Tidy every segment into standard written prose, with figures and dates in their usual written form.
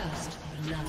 First blood.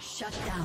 Shut down.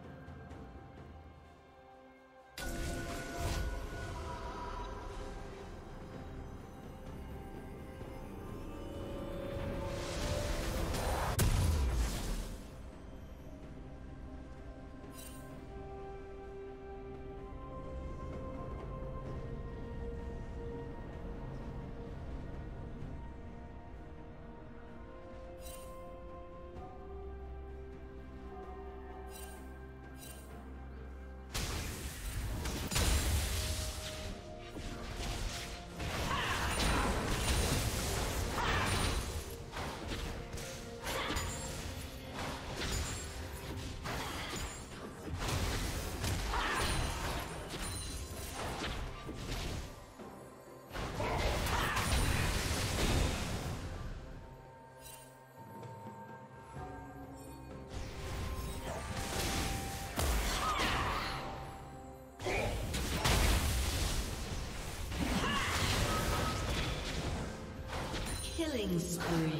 Killing spree.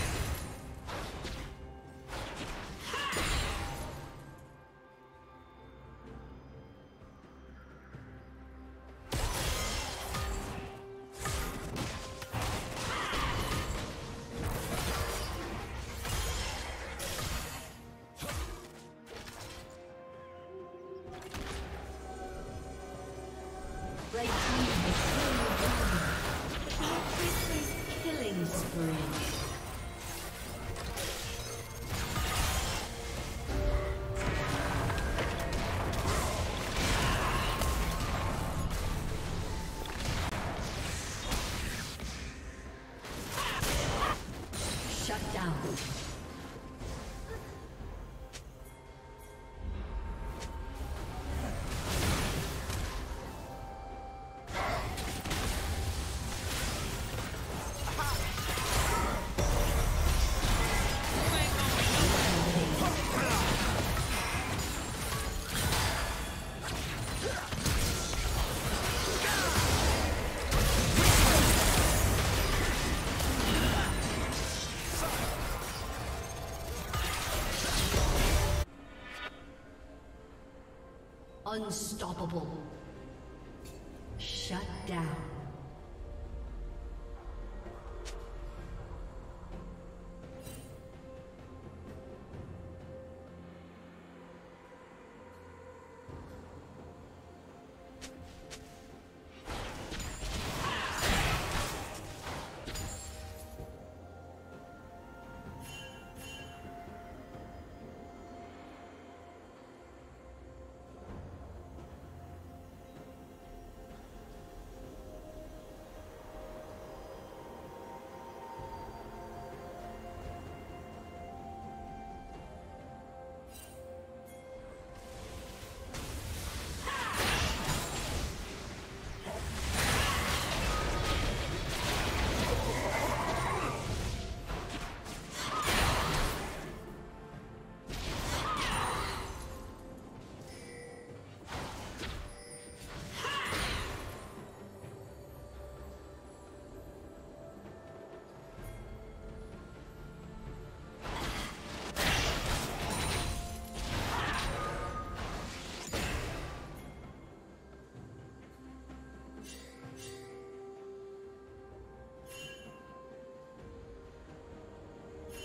Unstoppable. Shut down.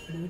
Blue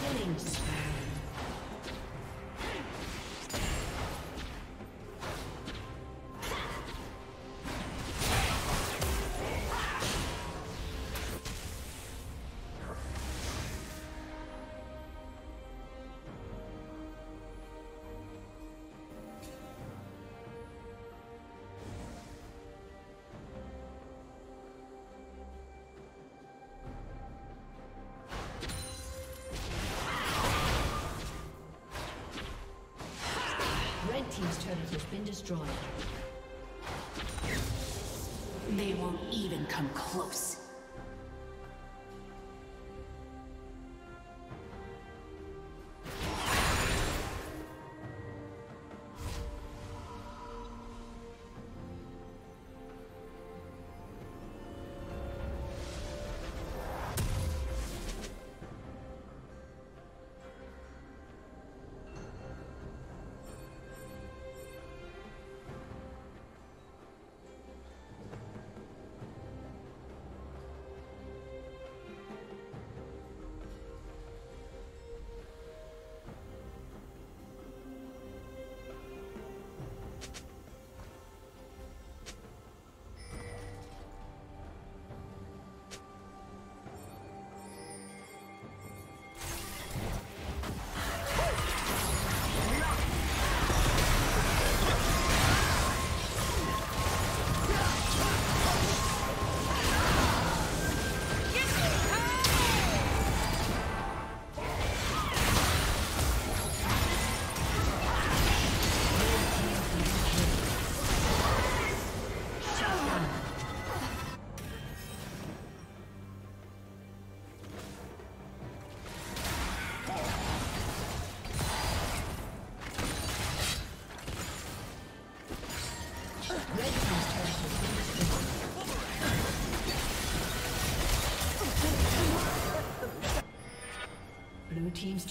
Killing spree. Team's turret has been destroyed. They won't even come close. Team's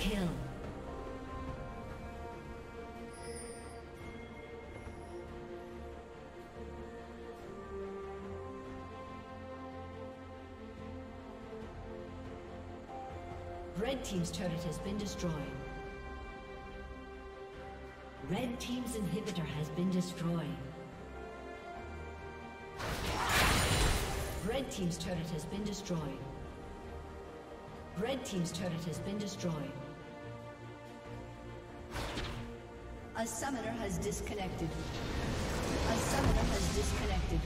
Kill. Red team's turret has been destroyed. Red team's inhibitor has been destroyed. Red team's turret has been destroyed. Red team's turret has been destroyed. A summoner has disconnected. A summoner has disconnected.